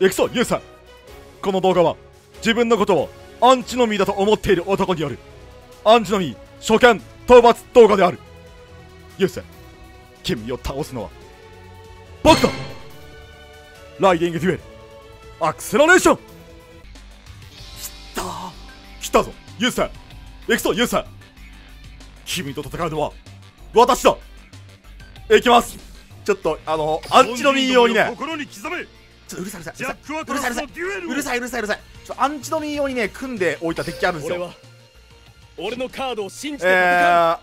行くぞユウさん。この動画は自分のことをアンチのみだと思っている男によるアンチのみ初見討伐動画である。ユウさん、君を倒すのは僕だ。ライディングデュエルアクセラレーション。来たぞユウさん、行くぞユウさん。君と戦うのは私だ。行きます。ちょっとアンチのみ用にね、ちょっとうるさい、ちょっとアンチのみ用にね組んでおいたデッキあるんですよ。俺のカードを信じてア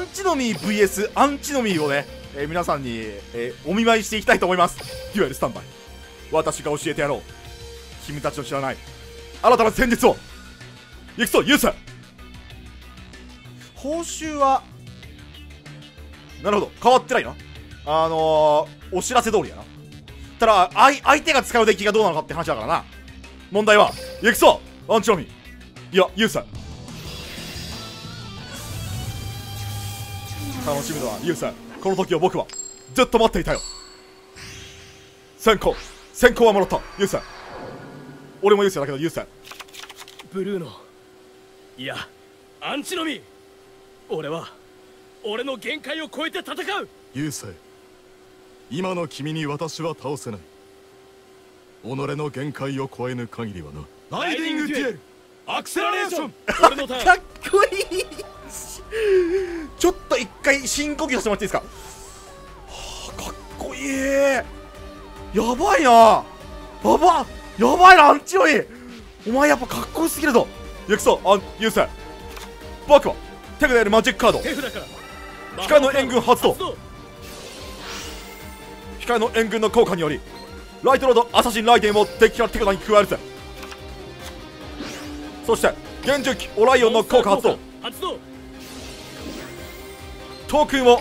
ンチのみ vs アンチのみをね、皆さんに、お見舞いしていきたいと思います。デュエルスタンバイ、私が教えてやろう。君たちの知らない新たな戦術を。行くぞユウさん。報酬はなるほど変わってないな。お知らせ通りやな。ただ相手が使うデッキがどうなのかって話だからな。問題は行くぞアンチのみ、いやユウさん。楽しみだなユウさん。この時を僕はずっと待っていたよ。先行はもらったユウさん。俺もユウさんだけどユウさん。ブルーノ、いやアンチのみ、俺は俺の限界を超えて戦う。ユウセイ、今の君に私は倒せない。己の限界を超えぬ限りはな。ライディングデュエルアクセラレーション俺のターン。かっこいいちょっと一回深呼吸してもらっていいですか。はあ、かっこいい。やばいな、やばいなアンチのみ、お前やっぱかっこよすぎるぞ。行くぞユウセイ。僕は手札よりマジックカード、光の援軍発動。光の援軍の効果によりライトロードアサシンライデンをデッキから手札に加えるぜ。そして幻獣機オライオンの効果発動。トークンを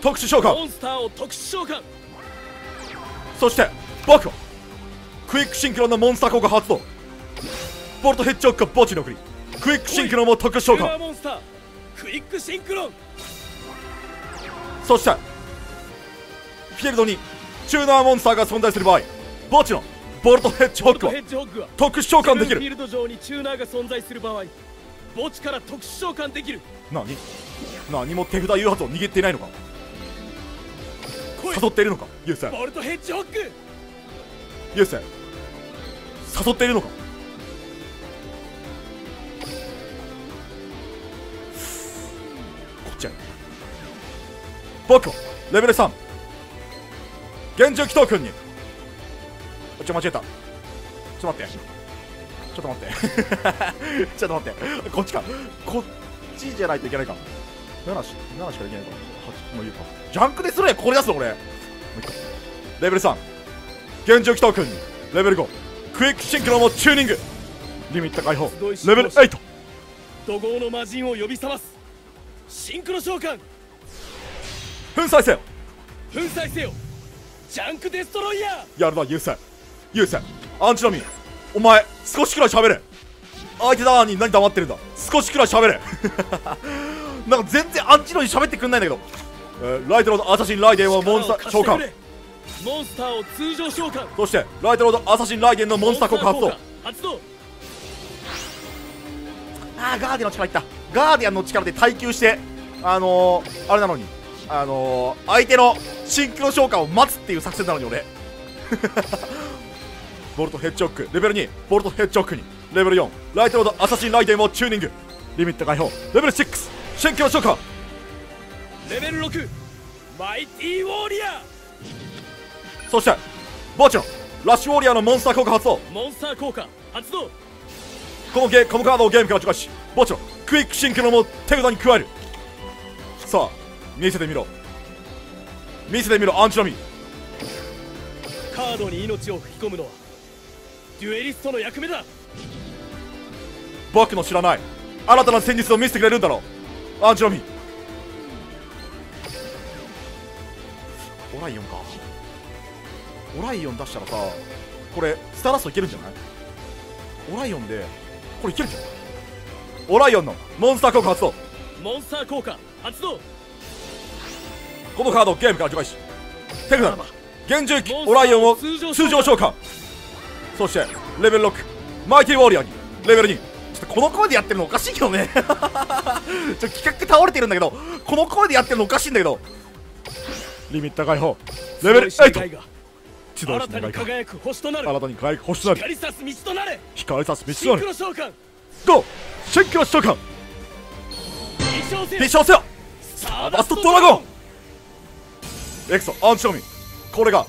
特殊召喚。そして僕はクイックシンクロンのモンスター効果発動。ボルトヘッジホッグ墓地に送りクイックシンクロンも特殊召喚。そしてフィールドにチューナーモンスターが存在する場合墓地のボルトヘッジホッグは特殊召喚できる。フィールド上にチューナーが存在する場合墓地から特殊召喚できる。何も手札誘発を握っていないのか、誘っているのかユウセイ。ボルトヘッジホッグユウセイ、誘っているのか。僕はレベル3幻獣機トークンにちょっと待ってちょっと待って、こっちじゃないといけないか。7しかいけないか。8もういいか。ジャンクでするやん、ここに出すの俺。レベル3幻獣機トークンにレベル5クイックシンクロもチューニング。リミット解放レベル8。怒号の魔人を呼び覚ますシンクロ召喚。粉砕せよジャンクデストロイヤー。やるなユウセイ、アンチのみお前少しくらい喋れ。相手だーに何黙ってるんだ、少しくらい喋れなんか全然アンチのみ喋ってくんないんだけど、ライトロードアサシンライデンはモンスター召喚。モンスターを通常召喚。そしてライトロードアサシンライデンのモンスター効果発動。あーガーディアンの力で耐久してあれなのに相手のシンクロ召喚を待つっていう作戦なのに俺ボルトヘッジホッグレベル2ボルトヘッジホッグにレベル4ライトロードアサシンライデンをチューニング。リミット解放レベル6シンクロ召喚。レベル6マイティウォーリアー。そしてボーチのラッシュウォーリアーのモンスター効果発動。このカードをゲームから除外しボーチのクイックシンクロも手札に加える。さあ見せてみろアンチのみ。カードに命を吹き込むのはデュエリストの役目だ。僕の知らない新たな戦術を見せてくれるんだろうアンチのみ。オライオン出したらさ、これスターラストいけるんじゃない。オライオンでこれいけるんじゃない。オライオンのモンスター効果発動。このカードをゲームから除外し手札ならば幻獣機オライオンを通常召喚。そしてレベル6マイティウォリアーにレベル2。ちょっとこの声でやってるのおかしいけどねちょっと企画倒れてるんだけど、この声でやってるのおかしいんだけど。リミッター解放レベル8。新たに輝く星となる、光さす道となれ、シンクロ召喚ゴー、シンクロ召喚立証せよスターバストドラゴンエクソアンチオミ。これが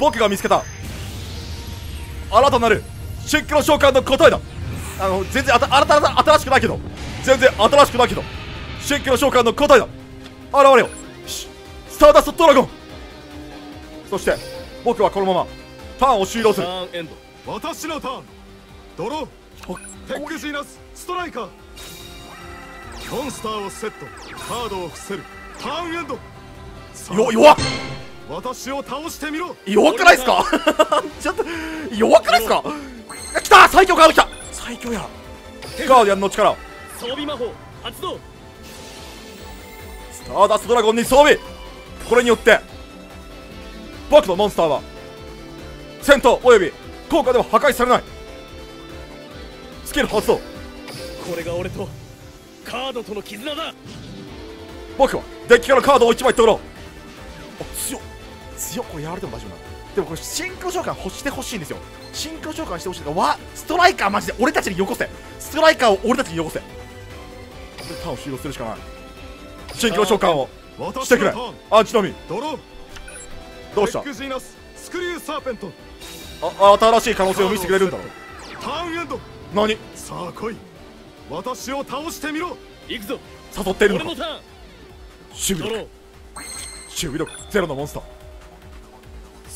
僕が見つけた新たなるシンクロ召喚の答えだ。全然新しくないけど、シンクロ召喚の答えだ。現れよスターダストドラゴン。そして僕はこのままターンを終了する。私のターン、ドローテックジーナスストライカー、モンスターをセット、カードを伏せる、ターンエンド。弱っ、私を倒してみろ。弱くないっすかちょっと弱くないっすか。来た、最強カード来た、最強やガーディアンの力装備魔法発動、スターダストドラゴンに装備。これによって僕のモンスターは戦闘および効果では破壊されない。スキル発動、これが俺とカードとの絆だ。僕はデッキからカードを1枚取ろう。強っ、これやられても大丈夫なの。でもこれシンクロ召喚してほしいんですよ。シンクロ召喚してほしいんだ。わ、ストライカーマジで俺たちによこせ、ストライカーを俺たちによこせ。これターンを終了するしかない。シンクロ召喚をしてくれアンチのみ。どうした、新しい可能性を見せてくれるんだろう。ターンエンド、何、さあ来い、私を倒してみろ。行くぞ、誘っているのか。守備力ゼロのモンスタ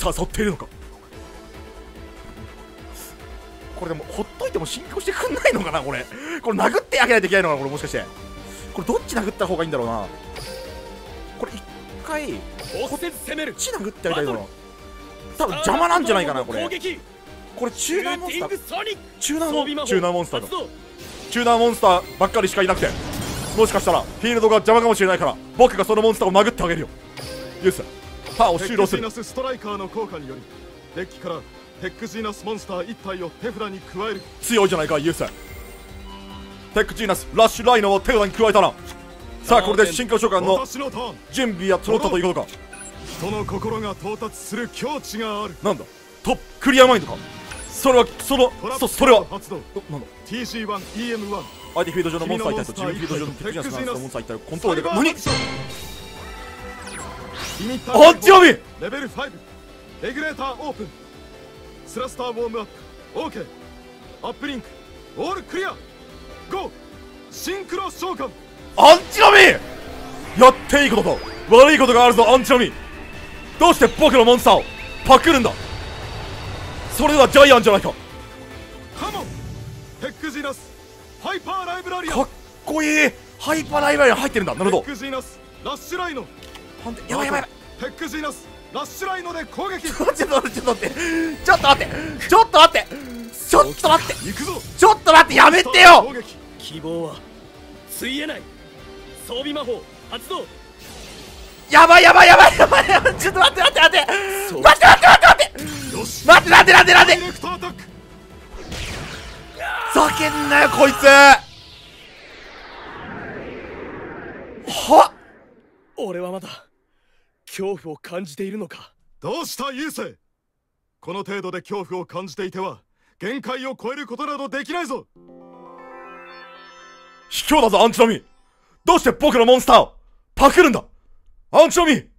ー、誘っているのか。これでもほっといても進行してくんないのかな。これ殴ってあげないといけないのかな。これもしかして、これどっち殴った方がいいんだろうな。これ一回こっち殴ってあげたいのかな。多分邪魔なんじゃないかな。これチューナーモンスター、チューナーモンスターだ。チューナーモンスターばっかりしかいなくて、もしかしたらフィールドが邪魔かもしれないから、僕がそのモンスターを殴ってあげるよ。ユースターンを終了する。テックジーナスストライカーの効果によりデッキからテックジーナスモンスター1体を手札に加える。強いじゃないかユース、テックジーナスラッシュライノを手札に加えたな。さあこれで進化召喚の準備は整ったということか。人の心が到達する境地がある。なんだ、トップクリアマインドか。それは TG1EM1 相手フィード上のモンスター1体と自分フィード上のテクジナスのモンスター1体をコントロールで、何、アンチオミレベル5レギュレーターオープン、スラスターウォームアップ OK、 アップリンクオールクリアゴー、シンクロ召喚アンチオミ。やっていいことと悪いことがあるぞアンチオミ。どうして僕のモンスターをパクるんだ。それではジャイアンじゃないか。カモンテックジーナスハイパーライブラリア、かっこいい。ハイパーライブラリア入ってるんだ。なるほど、テックジーナスラッシュライノ、やばいやばい、テックジーナスラッシュライノで攻撃ちょっと待って、やめてよ。希望はついえない、装備魔法発動。やばい、ちょっと待って、ざけんなよこいつ。はっ、俺はまだ恐怖を感じているのか。どうしたユーセ、この程度で恐怖を感じていては限界を超えることなどできないぞ。卑怯だぞアンチノミ。どうして僕のモンスターをパクるんだアンチョミ。